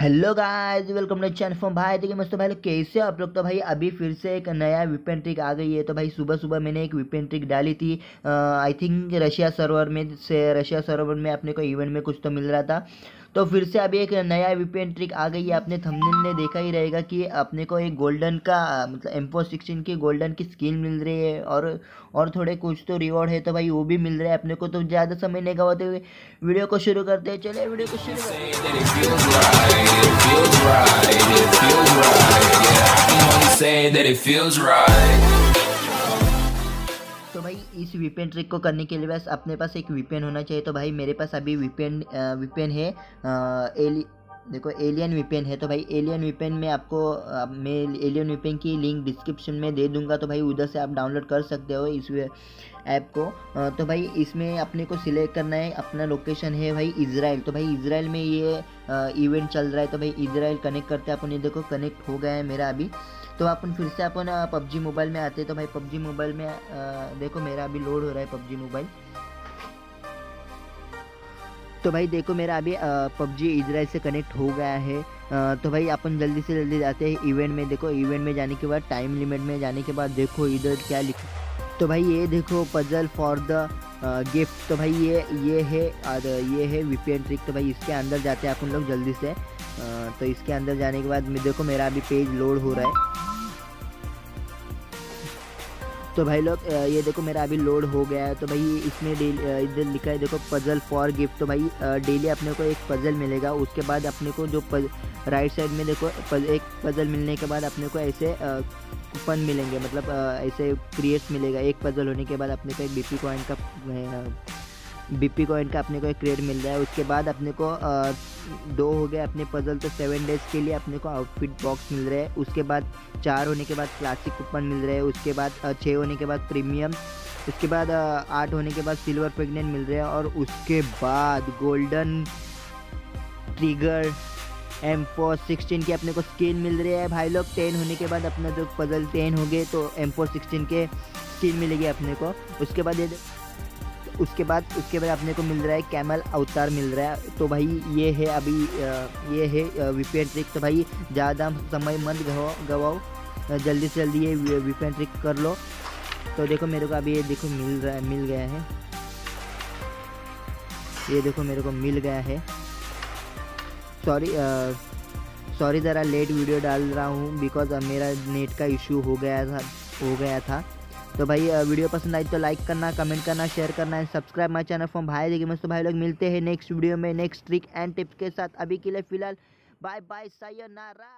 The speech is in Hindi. Hello guys welcome to channel form. भाई देखिए मस्त भाई लोग कैसे आप लोग। तो भाई अभी फिर से एक नया वीपीएन ट्रिक आ गई है। तो भाई सुबह सुबह मैंने एक वीपीएन ट्रिक डाली थी, आई थिंक रशिया सर्वर में अपने को इवेंट में कुछ तो मिल रहा था। तो फिर से अभी एक नया वीपीएन ट्रिक आ गई है। आपने थंबनेल में देखा ही रहेगा कि अपने को एक गोल्डन का मतलब M416 की गोल्डन की स्किन मिल रही है और थोड़े कुछ तो रिवॉर्ड है। तो भाई वो भी मिल रहा है अपने को। तो ज़्यादा समय नहीं गवाते हुए वीडियो को शुरू करते हैं। चलिए वीडियो को शुरू करते हैं। तो भाई इस वीपीएन ट्रिक को करने के लिए बस अपने पास एक वीपीएन होना चाहिए। तो भाई मेरे पास अभी वीपीएन है, एलियन वीपीएन है। तो भाई एलियन वीपीएन में मैं एलियन वीपीएन की लिंक डिस्क्रिप्शन में दे दूंगा। तो भाई उधर से आप डाउनलोड कर सकते हो इस ऐप को। तो भाई इसमें अपने को सिलेक्ट करना है, अपना लोकेशन है भाई इजराइल। तो भाई इजराइल में ये इवेंट चल रहा है। तो भाई इजराइल कनेक्ट करते हैं अपन। ये देखो कनेक्ट हो गया है मेरा अभी। तो अपन फिर से अपन PUBG मोबाइल में आते हैं। तो भाई PUBG मोबाइल में देखो मेरा अभी लोड हो रहा है PUBG मोबाइल। तो भाई देखो मेरा अभी PUBG इजराइल से कनेक्ट हो गया है। तो भाई अपन जल्दी से जल्दी जाते हैं इवेंट में। देखो इवेंट में जाने के बाद टाइम लिमिट में जाने के बाद देखो इधर क्या लिखा। तो भाई ये देखो पजल फॉर द गिफ्ट। तो भाई ये है और ये है वीपीएन ट्रिक। तो भाई इसके अंदर जाते हैं अपन लोग जल्दी से। तो इसके अंदर जाने के बाद देखो मेरा अभी पेज लोड हो रहा है। तो भाई लोग ये देखो मेरा अभी लोड हो गया है। तो भाई इसमें इधर लिखा है देखो पजल फॉर गिफ्ट। तो भाई डेली अपने को एक पजल मिलेगा। उसके बाद अपने को जो राइट साइड में देखो एक पजल मिलने के बाद अपने को ऐसे कूपन मिलेंगे, मतलब ऐसे क्रिएट मिलेगा। एक पजल होने के बाद अपने को एक बीपी कॉइन का अपने को एक क्रेड मिल रहा है। उसके बाद अपने को 2 हो गए अपने पजल। तो 7 डेज के लिए अपने को आउटफिट बॉक्स मिल रहा है। उसके बाद 4 होने के बाद क्लासिक कूपन मिल रहा है। उसके बाद 6 होने के बाद प्रीमियम। उसके बाद 8 होने के बाद सिल्वर प्रेगनेंट मिल रहा है। और उसके बाद गोल्डन ट्रिगर M416 की अपने को स्किन मिल रही है। भाई लोग 10 होने के बाद अपना जो पजल 10 हो गए तो M416 के स्किन मिलेगी अपने को। उसके बाद अपने को मिल रहा है कैमल अवतार मिल रहा है। तो भाई ये है अभी ये है वीपीएन ट्रिक। तो भाई ज़्यादा समय मत गवाओ, जल्दी से जल्दी ये वीपीएन ट्रिक कर लो। तो देखो मेरे को अभी ये देखो मिल गया है। ये देखो मेरे को मिल गया है। सॉरी ज़रा लेट वीडियो डाल रहा हूँ बिकॉज मेरा नेट का इशू हो गया था। तो भाई वीडियो पसंद आई तो लाइक करना, कमेंट करना, शेयर करना and subscribe my channel form. भाई देखिए मस्त भाई लोग मिलते हैं नेक्स्ट वीडियो में नेक्स्ट ट्रिक एंड टिप्स के साथ। अभी के लिए फ़िलहाल बाय बाय, सायोनारा।